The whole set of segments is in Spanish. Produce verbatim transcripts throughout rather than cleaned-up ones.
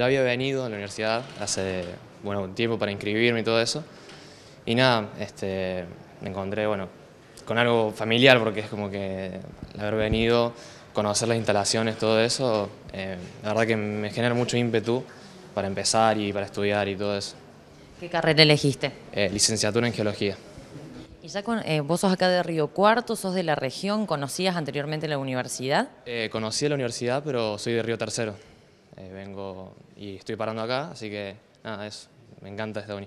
Ya había venido a la universidad hace bueno, un tiempo para inscribirme y todo eso. Y nada, este, me encontré bueno, con algo familiar, porque es como que al haber venido, conocer las instalaciones, todo eso, eh, la verdad que me genera mucho ímpetu para empezar y para estudiar y todo eso. ¿Qué carrera elegiste? Eh, licenciatura en Geología. ¿Y ya con, eh, vos sos acá de Río Cuarto, sos de la región, conocías anteriormente la universidad? Eh, conocí la universidad, pero soy de Río Tercero. Eh, vengo y estoy parando acá, así que nada, eso, me encanta esta uni.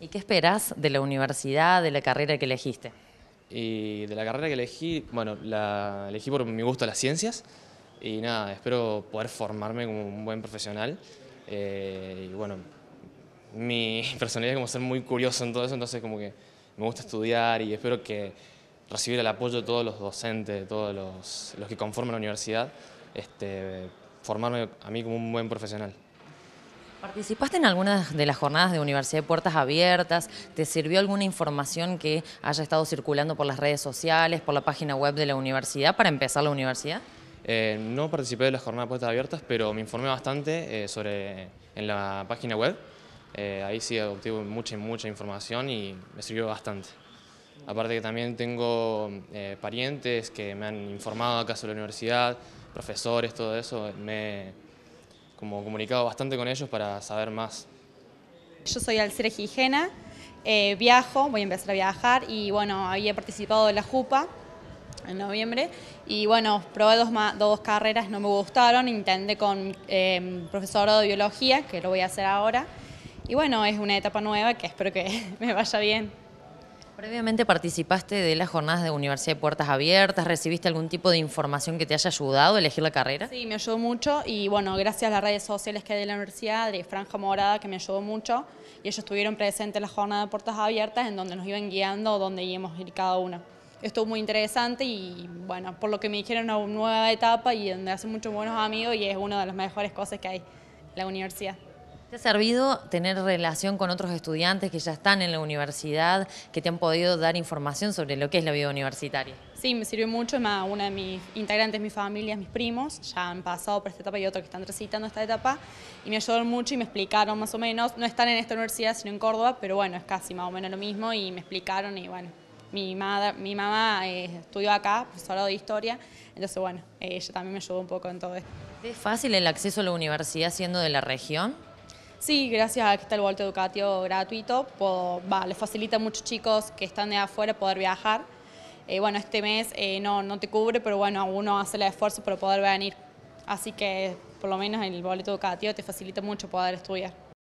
¿Y qué esperás de la universidad, de la carrera que elegiste? Y de la carrera que elegí, bueno, la elegí por mi gusto a las ciencias y nada, espero poder formarme como un buen profesional. Eh, y bueno, mi personalidad es como ser muy curioso en todo eso, entonces como que me gusta estudiar y espero que recibir el apoyo de todos los docentes, de todos los, los que conforman la universidad, este, formarme a mí como un buen profesional. ¿Participaste en algunas de las jornadas de Universidad de Puertas Abiertas? ¿Te sirvió alguna información que haya estado circulando por las redes sociales, por la página web de la universidad para empezar la universidad? Eh, no participé de las jornadas de Puertas Abiertas, pero me informé bastante eh, sobre, en la página web. Eh, ahí sí obtuve mucha, mucha información y me sirvió bastante. Aparte que también tengo eh, parientes que me han informado acá sobre la universidad, profesores, todo eso. Me como comunicado bastante con ellos para saber más. Yo soy Alcire Gigena, eh, viajo, voy a empezar a viajar y bueno, había participado de la Jupa en noviembre y bueno, probé dos, dos carreras, no me gustaron, intenté con eh, profesorado de biología, que lo voy a hacer ahora y bueno, es una etapa nueva que espero que me vaya bien. Previamente participaste de las jornadas de Universidad de Puertas Abiertas, ¿recibiste algún tipo de información que te haya ayudado a elegir la carrera? Sí, me ayudó mucho y bueno, gracias a las redes sociales que hay de la universidad, de Franja Morada, que me ayudó mucho, y ellos estuvieron presentes en la jornada de Puertas Abiertas, en donde nos iban guiando, donde íbamos a ir cada uno. Estuvo muy interesante y bueno, por lo que me dijeron, una nueva etapa y donde hacen muchos buenos amigos y es una de las mejores cosas que hay en la universidad. ¿Te ha servido tener relación con otros estudiantes que ya están en la universidad, que te han podido dar información sobre lo que es la vida universitaria? Sí, me sirvió mucho, más una de mis integrantes, mis familias, mis primos, ya han pasado por esta etapa y otros que están transitando esta etapa, y me ayudaron mucho y me explicaron más o menos, no están en esta universidad sino en Córdoba, pero bueno, es casi más o menos lo mismo, y me explicaron, y bueno, mi, madre, mi mamá eh, estudió acá, profesorado de Historia, entonces bueno, eh, ella también me ayudó un poco en todo esto. ¿Es fácil el acceso a la universidad siendo de la región? Sí, gracias a que está el boleto educativo gratuito, puedo, bah, les facilita a muchos chicos que están de afuera poder viajar. Eh, bueno, este mes eh, no, no te cubre, pero bueno, uno hace el esfuerzo para poder venir. Así que por lo menos el boleto educativo te facilita mucho poder estudiar.